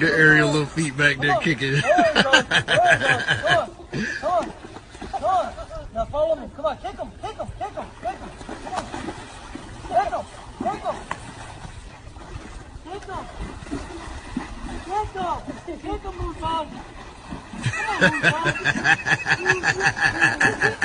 Get Ariel little feet back there kicking. Come on. Now follow me. Come on, kick him. Kick him, Mufasa. Come on, Mufasa.